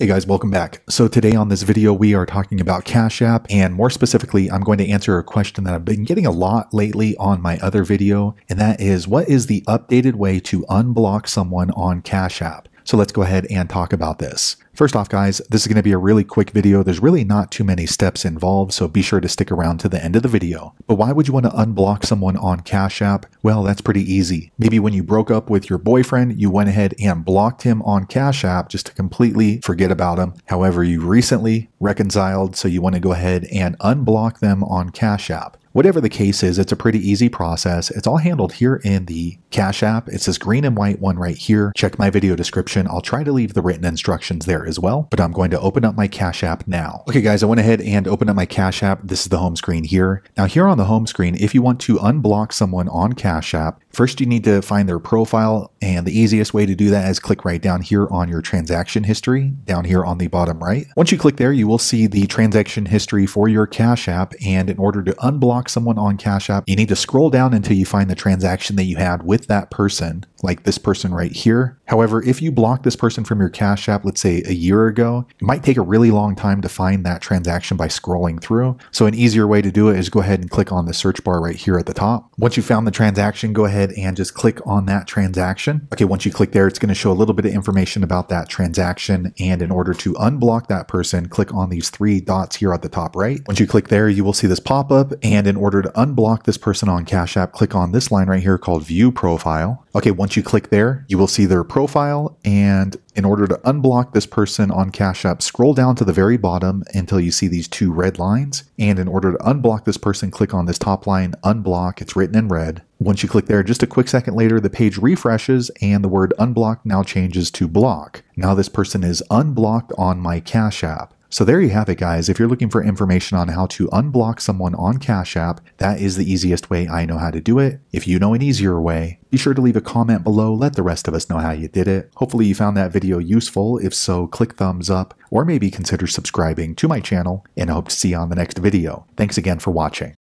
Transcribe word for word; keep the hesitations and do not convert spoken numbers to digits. Hey guys, welcome back. So today on this video, we are talking about Cash App, and more specifically, I'm going to answer a question that I've been getting a lot lately on my other video, and that is, what is the updated way to unblock someone on Cash App? So let's go ahead and talk about this. First off, guys, this is going to be a really quick video. There's really not too many steps involved, so be sure to stick around to the end of the video. But why would you want to unblock someone on Cash App? Well, that's pretty easy. Maybe when you broke up with your boyfriend, you went ahead and blocked him on Cash App just to completely forget about him. However, you recently reconciled, so you want to go ahead and unblock them on Cash App. Whatever the case is, it's a pretty easy process. It's all handled here in the Cash App. It's this green and white one right here. Check my video description. I'll try to leave the written instructions there as well, but I'm going to open up my Cash App now. Okay guys, I went ahead and opened up my Cash App. This is the home screen here. Now here on the home screen, if you want to unblock someone on Cash App, first you need to find their profile, and the easiest way to do that is click right down here on your transaction history, down here on the bottom right. Once you click there, you will see the transaction history for your Cash App, and in order to unblock someone on Cash App, you need to scroll down until you find the transaction that you had with that person, like this person right here. However, if you block this person from your Cash App, let's say a year ago, it might take a really long time to find that transaction by scrolling through. So an easier way to do it is go ahead and click on the search bar right here at the top. Once you found the transaction, go ahead and just click on that transaction. Okay, once you click there, it's going to show a little bit of information about that transaction. And in order to unblock that person, click on these three dots here at the top right. Once you click there, you will see this pop up. And in in order to unblock this person on Cash App, click on this line right here called View Profile. Okay, once you click there, you will see their profile, and in order to unblock this person on Cash App, scroll down to the very bottom until you see these two red lines, and in order to unblock this person, click on this top line, Unblock. It's written in red. Once you click there, just a quick second later, the page refreshes and the word Unblock now changes to Block. Now this person is unblocked on my Cash App. So there you have it, guys. If you're looking for information on how to unblock someone on Cash App, that is the easiest way I know how to do it. If you know an easier way, be sure to leave a comment below. Let the rest of us know how you did it. Hopefully you found that video useful. If so, click thumbs up, or maybe consider subscribing to my channel, and I hope to see you on the next video. Thanks again for watching.